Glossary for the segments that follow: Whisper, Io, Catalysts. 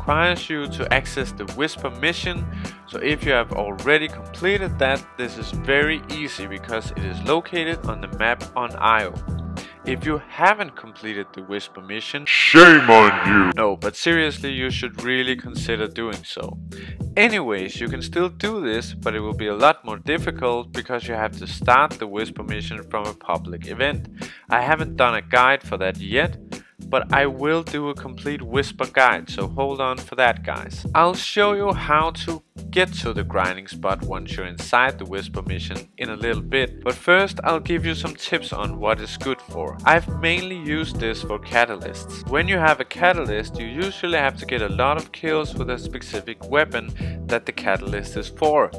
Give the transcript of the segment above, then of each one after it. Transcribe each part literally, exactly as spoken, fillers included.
requires you to access the Whisper mission, so if you have already completed that, this is very easy because it is located on the map on Io. If you haven't completed the Whisper mission, shame on you! No, but seriously, you should really consider doing so. Anyways, you can still do this, but it will be a lot more difficult because you have to start the Whisper mission from a public event. I haven't done a guide for that yet, but I will do a complete Whisper guide, so hold on for that, guys. I'll show you how to get to the grinding spot once you're inside the Whisper mission in a little bit, but first I'll give you some tips on what is good for. I've mainly used this for catalysts. When you have a catalyst, you usually have to get a lot of kills with a specific weapon that the catalyst is for.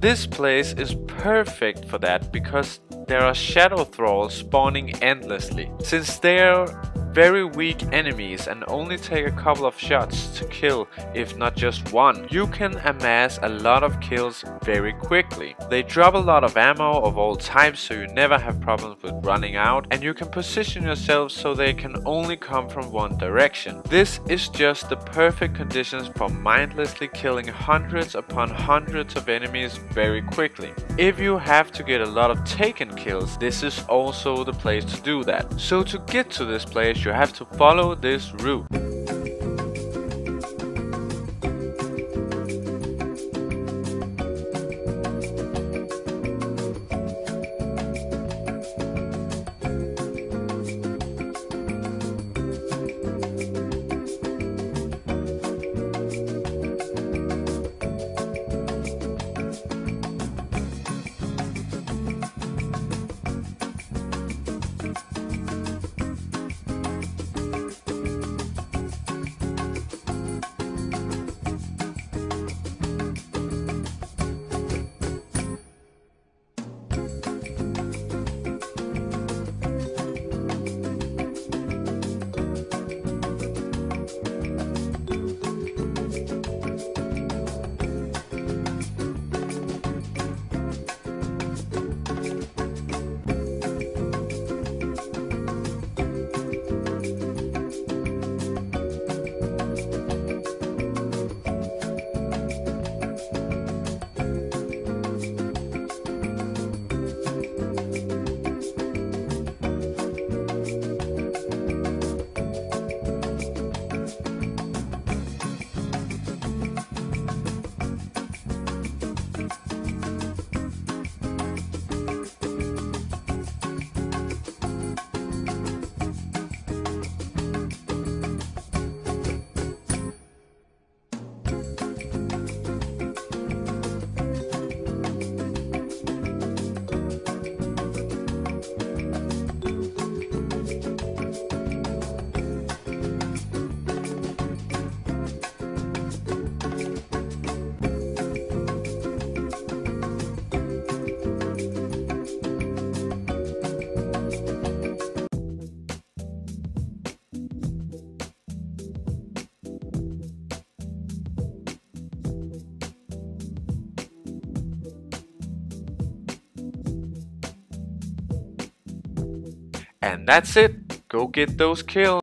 This place is perfect for that because there are shadow thralls spawning endlessly. Since they are very weak enemies and only take a couple of shots to kill, if not just one, you can amass a lot of kills very quickly. They drop a lot of ammo of all types, so you never have problems with running out, and you can position yourself so they can only come from one direction. This is just the perfect conditions for mindlessly killing hundreds upon hundreds of enemies very quickly. If you have to get a lot of taken kills, this is also the place to do that. So to get to this place, you have to follow this route. And that's it, go get those kills.